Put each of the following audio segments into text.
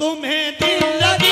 तुम्हें दिल लगी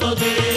तो दे।